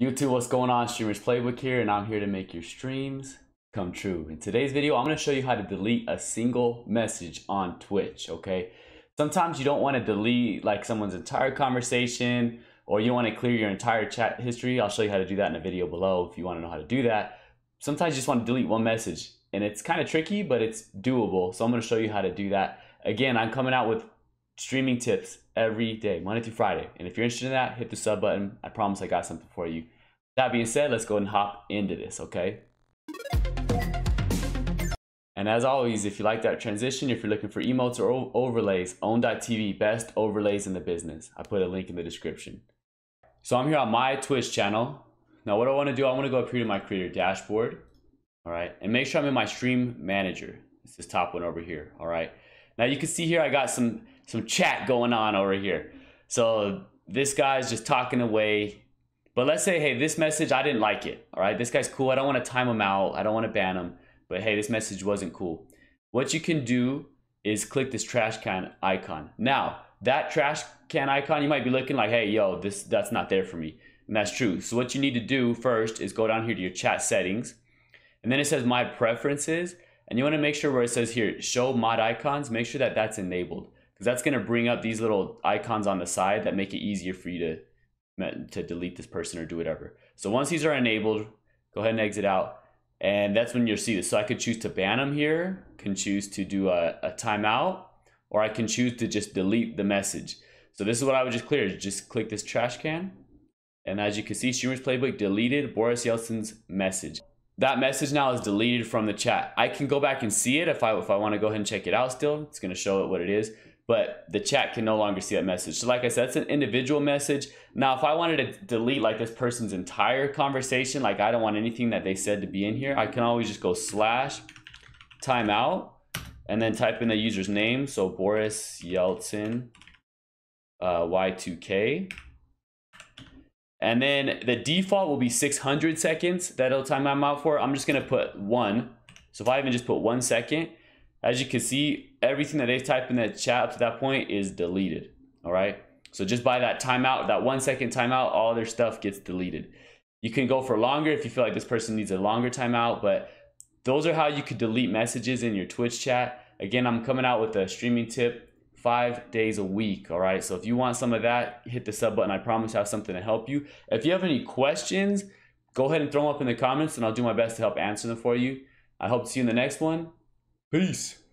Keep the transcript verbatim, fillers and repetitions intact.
YouTube, what's going on? Streamers Playbook here, and I'm here to make your streams come true. In today's video, I'm going to show you how to delete a single message on Twitch, okay? Sometimes you don't want to delete like someone's entire conversation, or you want to clear your entire chat history. I'll show you how to do that in a video below if you want to know how to do that. Sometimes you just want to delete one message, and it's kind of tricky, but it's doable. So I'm going to show you how to do that. Again, I'm coming out with streaming tips every day, Monday through Friday. And if you're interested in that, hit the sub button. I promise I got something for you. That being said, let's go and hop into this, okay? And as always, if you like that transition, if you're looking for emotes or overlays, own dot T V, best overlays in the business. I put a link in the description. So I'm here on my Twitch channel. Now what I wanna do, I wanna go up here to my creator dashboard, all right? And make sure I'm in my stream manager. It's this top one over here, all right? Now you can see here, I got some some chat going on over here. So this guy's just talking away, but let's say, hey, this message, I didn't like it. All right, this guy's cool. I don't want to time him out. I don't want to ban him, but hey, this message wasn't cool. What you can do is click this trash can icon. Now that trash can icon, you might be looking like, hey, yo, this that's not there for me. And that's true. So what you need to do first is go down here to your chat settings. And then it says my preferences. And you want to make sure where it says here, show mod icons, make sure that that's enabled. Because that's going to bring up these little icons on the side that make it easier for you to, to delete this person or do whatever. So once these are enabled, go ahead and exit out. And that's when you'll see this. So I could choose to ban them here, can choose to do a, a timeout, or I can choose to just delete the message. So this is what I would just clear. Just click this trash can. And as you can see, Streamers Playbook deleted Boris Yeltsin's message. That message now is deleted from the chat. I can go back and see it if I if I want to go ahead and check it out still. It's going to show it what it is, but the chat can no longer see that message. So like I said, it's an individual message. Now, if I wanted to delete like this person's entire conversation, like I don't want anything that they said to be in here, I can always just go slash timeout and then type in the user's name. So Boris Yeltsin, uh, Y two K. And then the default will be six hundred seconds. That'll time I'm out for. I'm just gonna put one. So if I even just put one second, as you can see, everything that they've typed in that chat up to that point is deleted, all right? So just by that timeout, that one second timeout, all their stuff gets deleted. You can go for longer if you feel like this person needs a longer timeout, but those are how you could delete messages in your Twitch chat. Again, I'm coming out with a streaming tip five days a week, all right? So if you want some of that, hit the sub button. I promise I have something to help you. If you have any questions, go ahead and throw them up in the comments and I'll do my best to help answer them for you. I hope to see you in the next one. Peace.